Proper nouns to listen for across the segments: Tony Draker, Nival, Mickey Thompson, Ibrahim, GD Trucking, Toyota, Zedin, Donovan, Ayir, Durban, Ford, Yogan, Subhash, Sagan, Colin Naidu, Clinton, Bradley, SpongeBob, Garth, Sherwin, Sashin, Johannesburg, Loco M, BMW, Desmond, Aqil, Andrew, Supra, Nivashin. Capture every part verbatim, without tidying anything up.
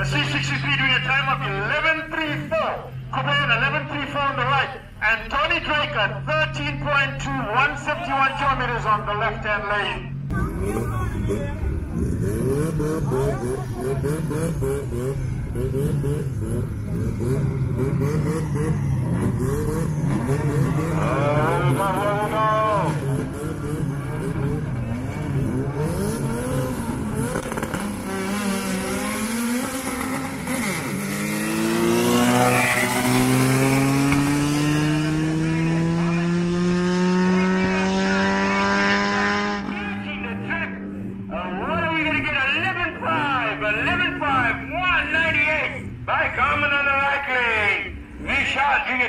The C sixty-three doing a time of eleven thirty-four. Coupe on eleven thirty-four on the right. And Tony Draker, thirteen point two, one hundred fifty-one kilometers on the left-hand lane.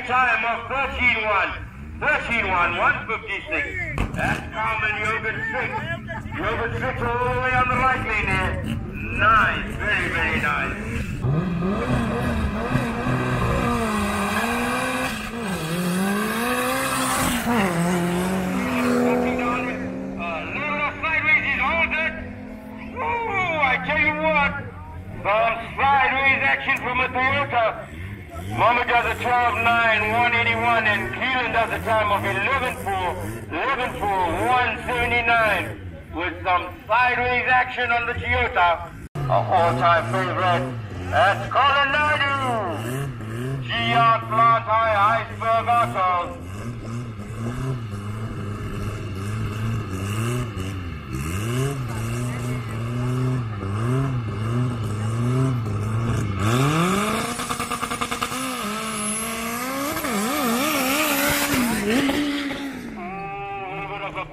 Time of thirteen one, thirteen one, one fifty-six. That's Carmen Yogan six. Yogan six all the way on the right lane there. Nice, very, very nice. Mohammed does a twelve nine, one eighty-one, and Keelan does a time of eleven four, eleven four, one seventy-nine, with some sideways action on the Toyota. Our all-time favorite, that's Colin Naidu. G R Plant High Iceberg Autos.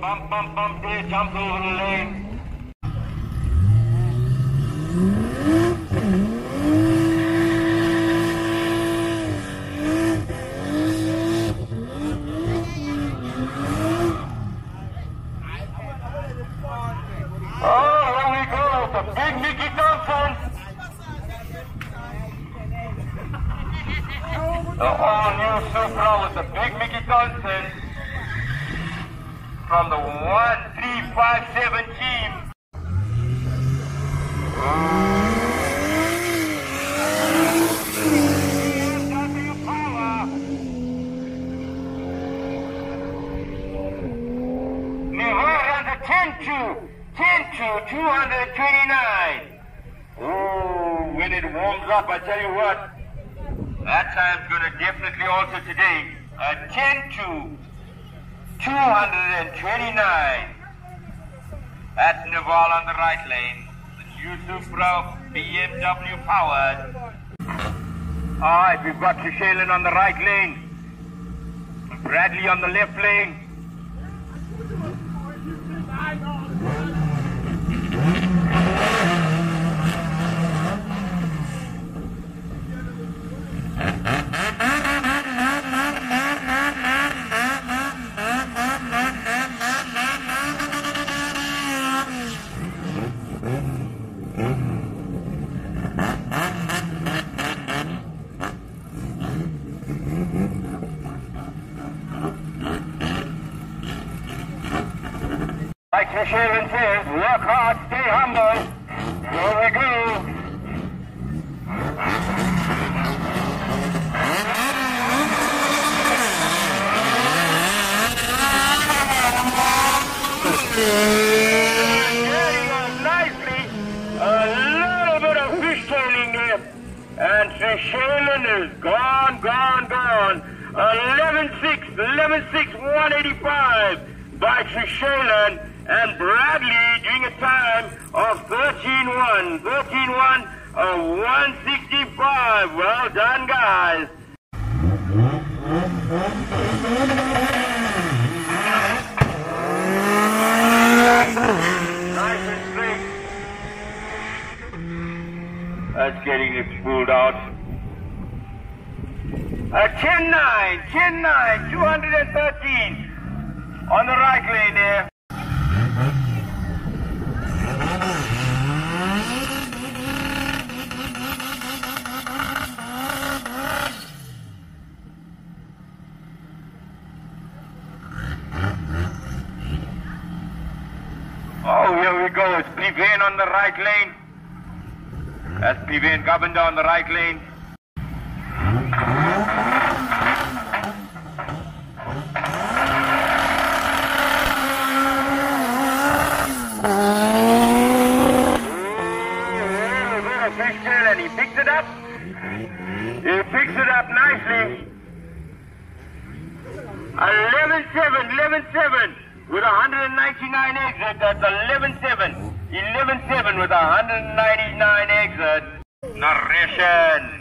Bump, bump, bump there, jumps over the lane. Oh, here we go, the big Mickey Thompson. The all-new Supra with the big Mickey Thompson. From the one three five seven team. W power. Nihal under ten two. ten two, two twenty-nine. Oh, when it warms up, I tell you what, that time's going to definitely alter today. A ten two. two twenty-nine. That's Naval on the right lane. The new Supra B M W powered. Alright, we've got Sherwin on the right lane. Bradley on the left lane. Sherwin says, work hard, stay humble. Here we go. There he goes nicely. A little bit of fish tailing there. And Sashin is gone, gone, gone. eleven six, eleven six, one eighty-five by Sashin. And Bradley doing a time of thirteen one, thirteen one, uh, one sixty-five. Well done, guys. Nice and straight. That's getting it spooled out. Uh, ten nine, ten nine, two thirteen on the right lane there. Oh, here we go. It's Prevane on the right lane. S P V and governor on the right lane. And he picks it up. He picks it up nicely. eleven seven, eleven seven with one hundred ninety-nine exit. That's eleven seven. eleven seven with one hundred ninety-nine exit. Narration.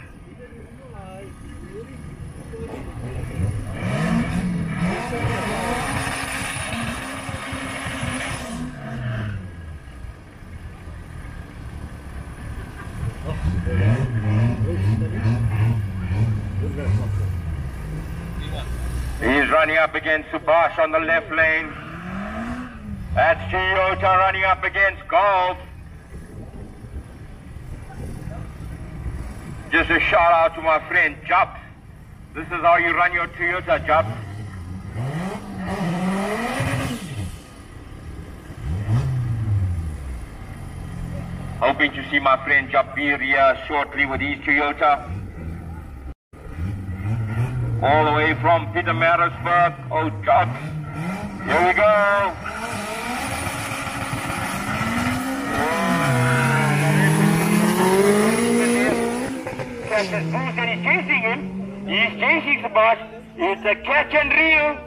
He's running up against Subhash on the left lane. That's Toyota running up against Golf. Just a shout out to my friend Jobs. This is how you run your Toyota, Jobs. Hoping to see my friend Jabir here shortly with his Toyota. All the way from Pietermaritzburg. Oh, Jobs. Here we go. Catch and boost, and he's chasing him. He's chasing the boss. It's a catch and reel.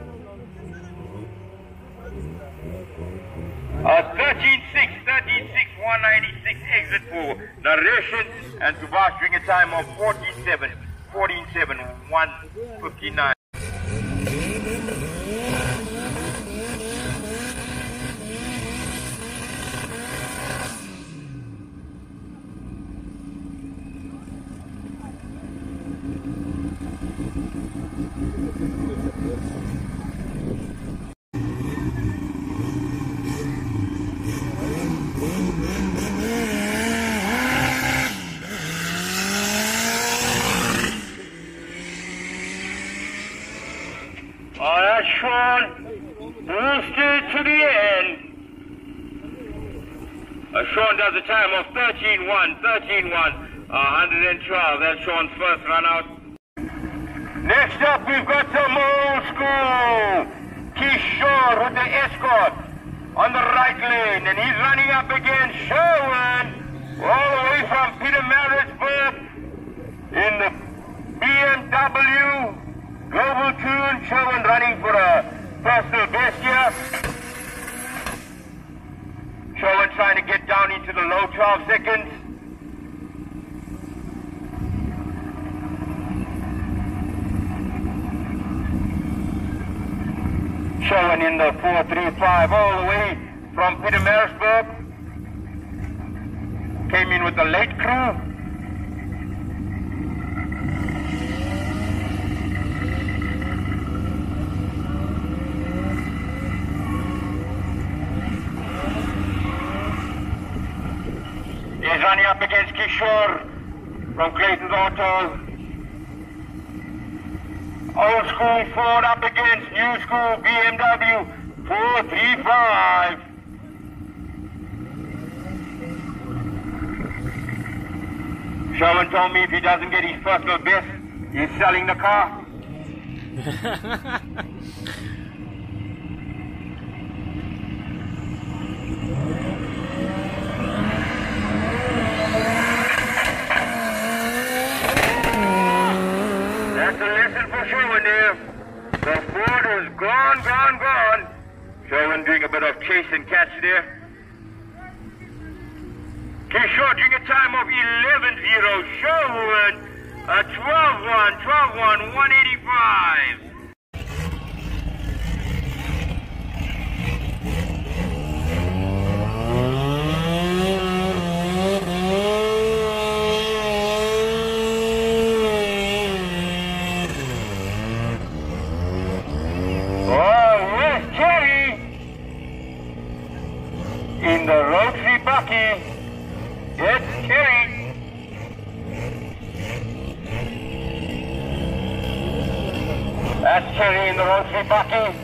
Uh, thirteen six, thirteen six, one ninety-six exit for narration, and Subhash doing a time of fourteen seven, fourteen seven, one fifty-nine. Does a time of thirteen one, thirteen one, one twelve. That's Sean's first run out. Next up, we've got some old school. Kishore with the Escort on the right lane, and he's running up against Sherwin, all the way from Pietermaritzburg in the B M W Global Tune. Sherwin running for a personal best here. Sherwin trying to get down into the low twelve seconds. Sherwin in the four three five all the way from Pietermaritzburg. Came in with the late crew. Running up against Kishore from Clayton's Auto. Old school Ford up against new school B M W four three five. Sherwin told me if he doesn't get his personal best, he's selling the car. That's a lesson for Sherwin there. The Ford was gone, gone, gone. Sherwin doing a bit of chase and catch there. Kishore doing a time of eleven zero. Sherwin, a twelve one, twelve one, one eighty-five. In the rotary bucky, it's Kerry. That's Kerry in the rotary bucky.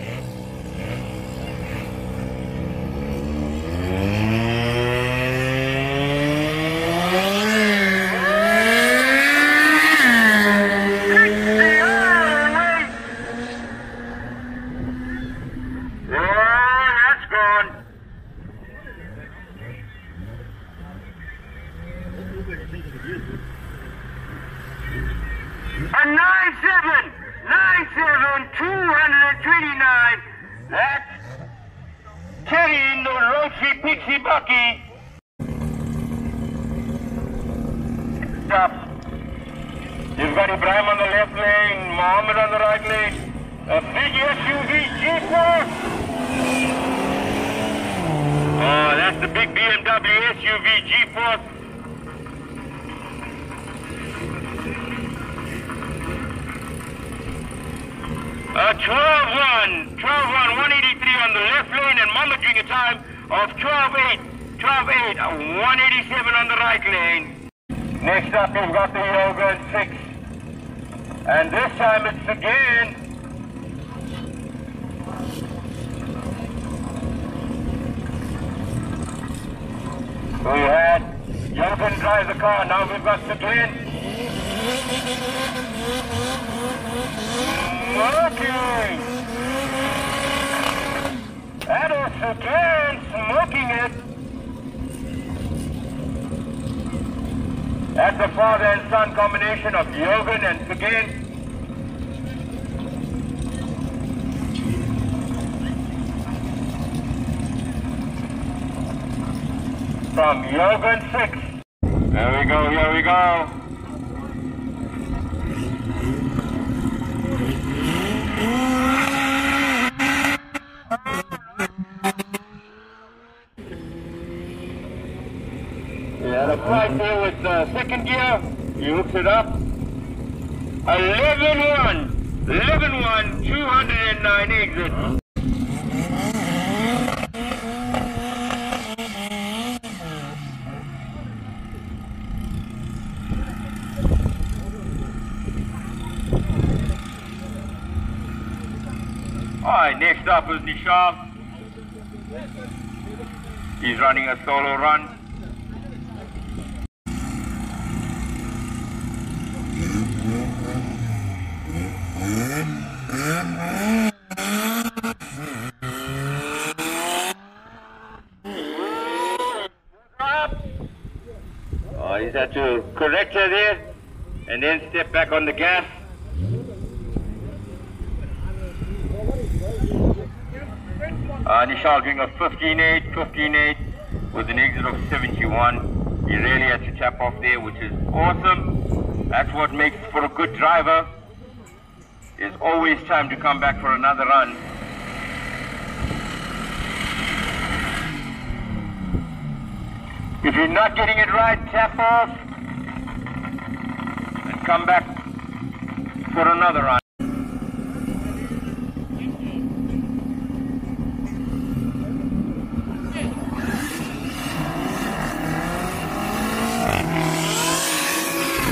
Pixie, Pixie, Bucky. Stop. You've got Ibrahim on the left lane, Mohammed on the right lane. A big S U V G four. Oh, that's the big B M W S U V G four. Uh, twelve one, twelve one, one eighty-three on the left lane and Mama doing a time of twelve eight, twelve eight, one eighty-seven on the right lane. Next up we've got the Yogan six. And this time it's again. We had Yogan drive the car, now we've got Zedin. Smoking! That is again smoking it! That's the father and son combination of Yogan and Sagan. From Yogan six. There we go, here we go. Right there with the uh, second gear, he hooks it up. eleven one, eleven one, two hundred nine exit. Huh? Alright, next up is Nishal. He's running a solo run. Had to correct her there and then step back on the gas. Uh, Nishal doing a fifteen eight, fifteen eight with an exit of seventy-one. He really had to tap off there, which is awesome. That's what makes for a good driver. There's always time to come back for another run. If you're not getting it right, tap off and come back for another run.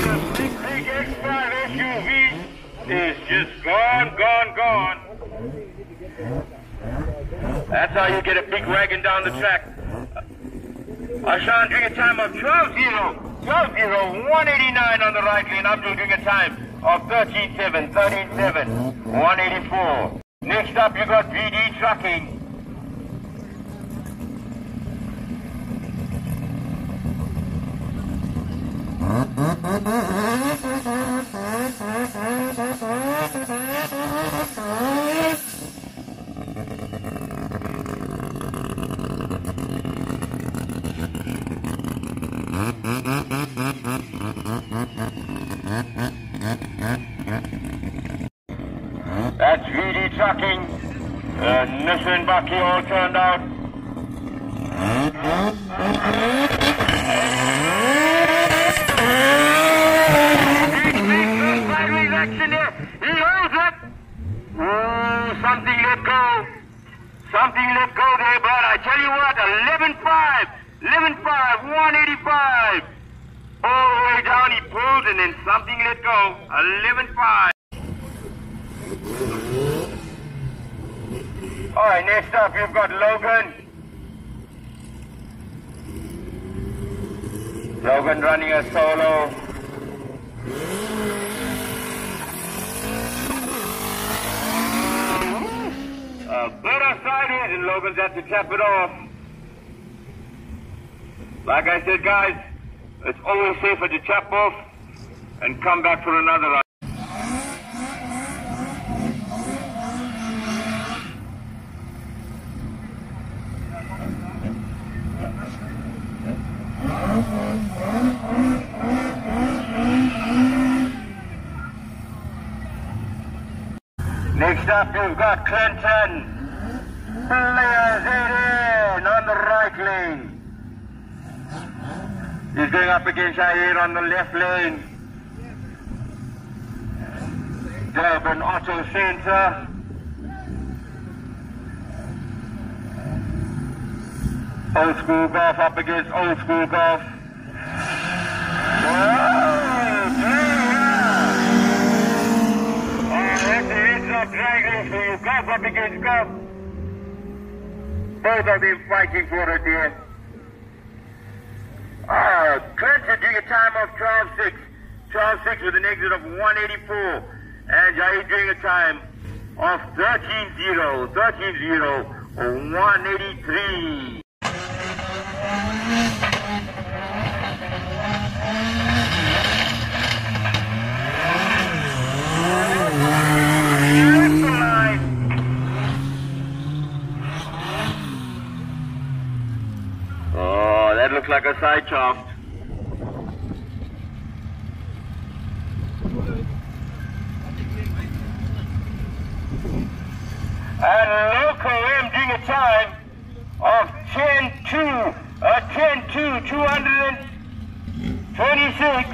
The big, big X five S U V is just gone, gone, gone. That's how you get a big wagon down the track. Ashan doing a time of twelve zero, twelve zero, one eighty-nine on the right lane. Abdul doing a time of thirteen seven, thirteen seven, one eighty-four. Next up, you got G D Trucking. That's G D Trucking. Uh, Nishal and Bucky all turned out. Big, big, big sideways action there. He holds it. Ooh, something let go. Something let go there, but I tell you what, eleven five. eleven five, one eighty-five. All the way down, he pulled and then something let go. eleven five. Alright, next up you've got Logan. Logan running a solo. A bit of sideways and Logan's had to tap it off. Like I said guys, it's always safer to tap off and come back for another ride. Next up, you've got Clinton. Player Zedin on the right lane. He's going up against Ayir on the left lane. Durban Auto Centre. Old school golf up against old school golf. Oh, yeah. And that's the heads up dragons for you. Golf up against golf. Both of them fighting for it here. Oh, Clinton doing a time of twelve six. twelve six with an exit of one eighty-four. And Jair doing a time of thirteen zero. thirteen zero or one eighty-three. Looks like a side shaft. And Loco M doing a time of ten two, uh, ten two, two twenty-six.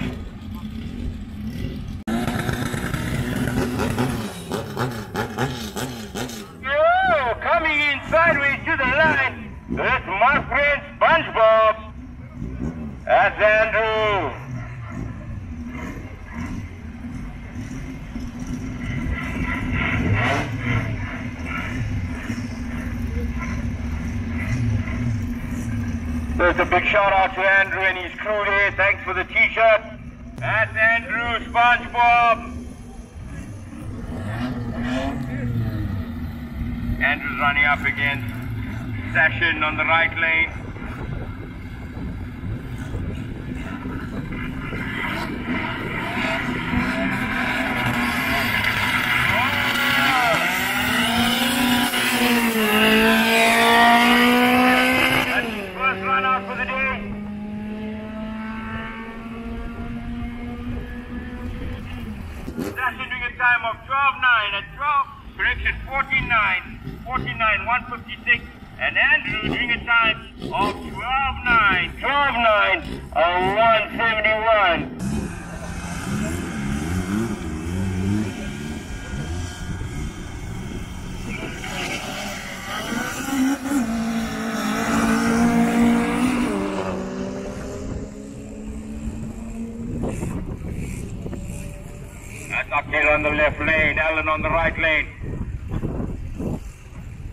Oh, coming in sideways to the line, it's my friend SpongeBob. That's Andrew. There's a big shout out to Andrew and his crew there. Thanks for the t-shirt. That's Andrew, SpongeBob. Andrew's running up against Sashin on the right lane. forty-nine, forty-nine, one fifty-six, and Andrew doing a time of twelve nine, twelve nine, uh, one seventy-one. That's Aqil on the left lane, Alan on the right lane.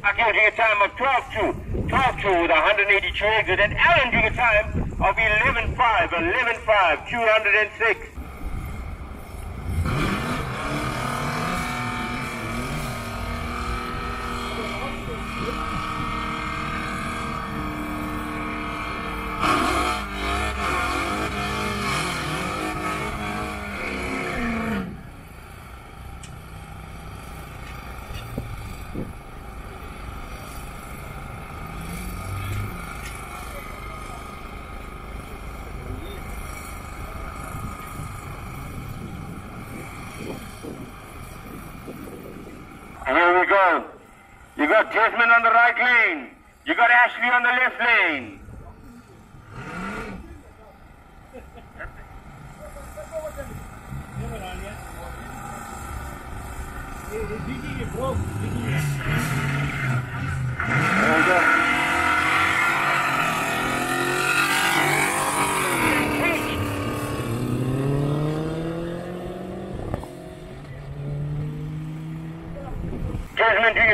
Aqil doing a time of twelve two, twelve two with one eighty-two exit, and Alan doing a time of eleven five, eleven five, two oh six. You got Desmond on the right lane. You got Ashley on the left lane.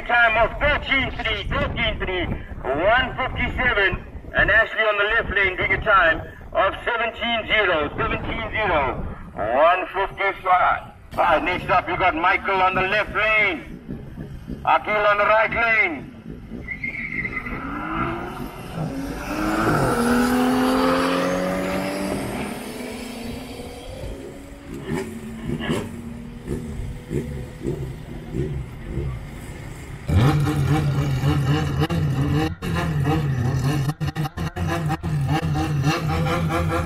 Time of thirteen three, thirteen three, one fifty-seven, and Ashley on the left lane doing a time of seventeen zero, seventeen zero, one fifty-five. Right, next up you got Michael on the left lane, Aqil on the right lane. Uh-huh.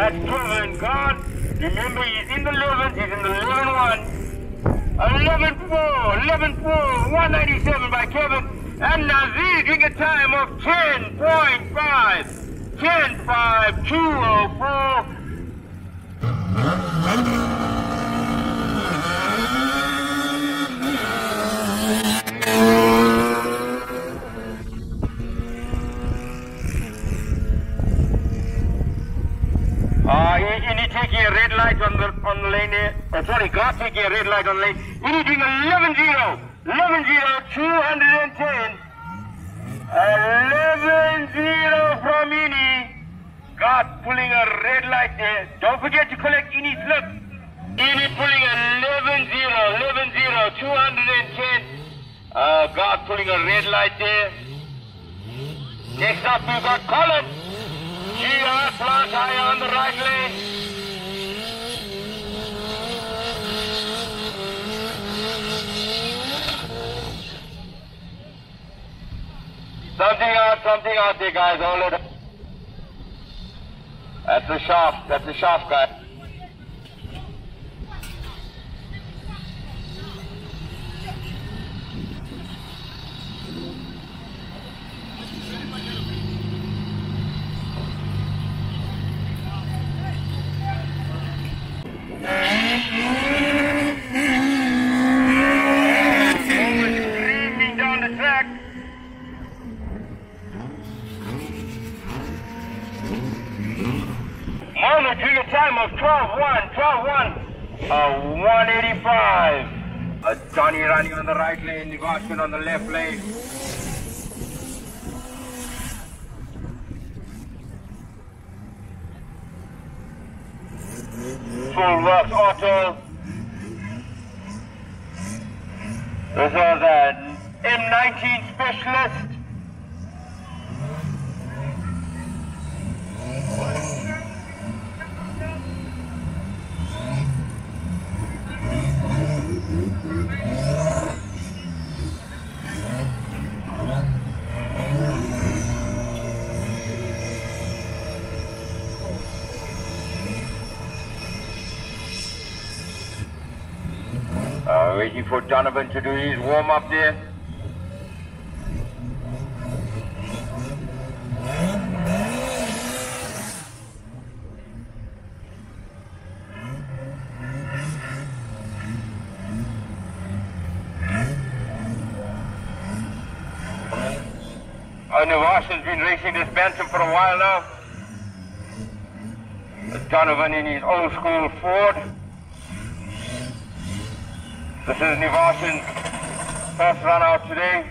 That's proven, God. Remember, he's in the eleven, he's in the eleven one. eleven four, eleven four, one ninety-seven by Kevin. And Nazir doing a time of ten point five. ten point five, two oh four. Uh, Indy taking a red light on the on the lane there. Uh, sorry, Garth taking a red light on the lane. Indy doing eleven zero. eleven zero, two ten. eleven zero from Indy. Garth pulling a red light there. Don't forget to collect Indy's slip. Indy pulling eleven zero, eleven zero, two ten. Uh, Garth pulling a red light there. Next up, we've got Colin. G R flat higher on the right lane. Something out, something out there, guys. Hold it. That's the shaft, that's the shaft, guy. On the left lane. Full works auto. This was an M nineteen specialist. Waiting for Donovan to do his warm-up there. I know Ash has been racing this Bantam for a while now. Donovan in his old school Ford. This is Nivashin's first run out today.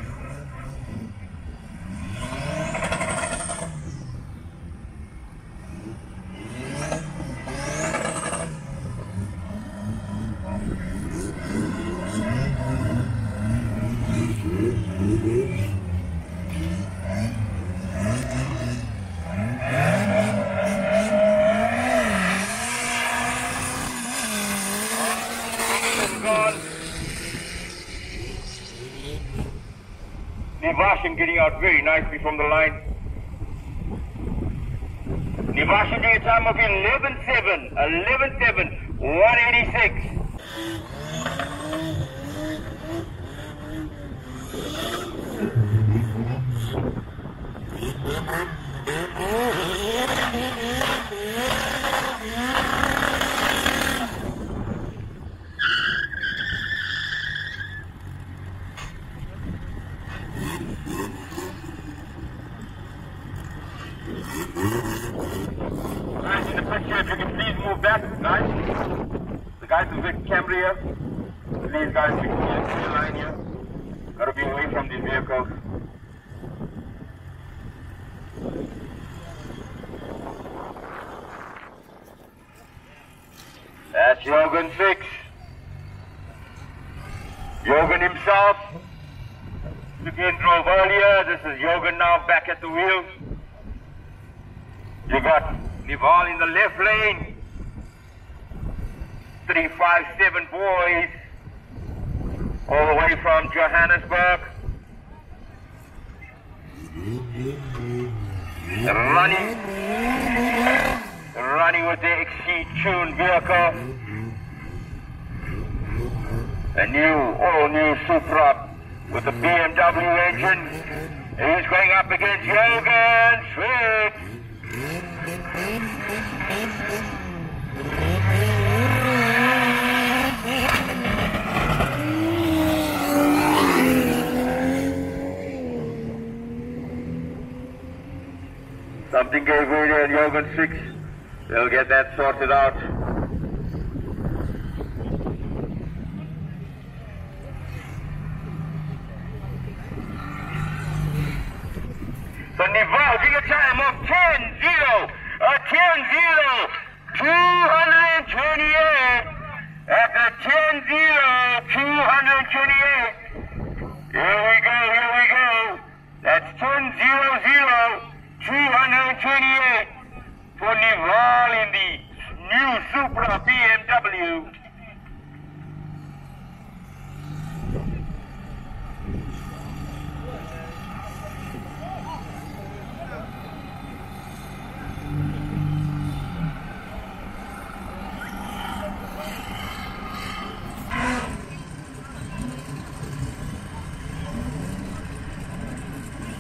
Getting out very nicely from the line. Nivashin doing a time of eleven seven, eleven seven, one eighty-six. That's Yogan six. Yogan himself. Again drove earlier. This is Yogan now back at the wheel. You got Nival in the left lane. three five seven boys. All the way from Johannesburg. Running. running with the X C-tuned vehicle. A new, all-new Supra with a B M W engine. He's going up against Yogan. Sweet! Something gave way there in Yogan six. They'll get that sorted out.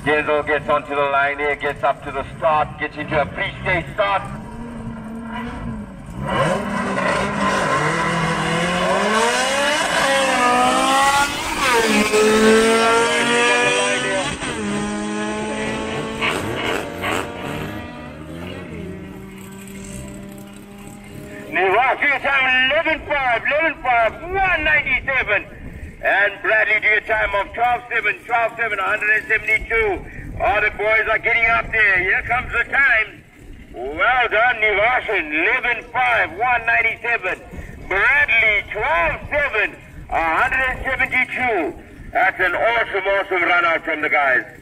Diesel gets onto the line here, gets up to the start, gets into a pre-stage start. Nishal, do your time eleven five, eleven five, one ninety-seven. And Bradley, do your time of twelve seven, twelve seven, one seventy-two. All the boys are getting up there. Here comes the time. Well done, Nivashan. eleven five, one ninety-seven. Bradley, twelve seven, one seventy-two. That's an awesome, awesome run out from the guys.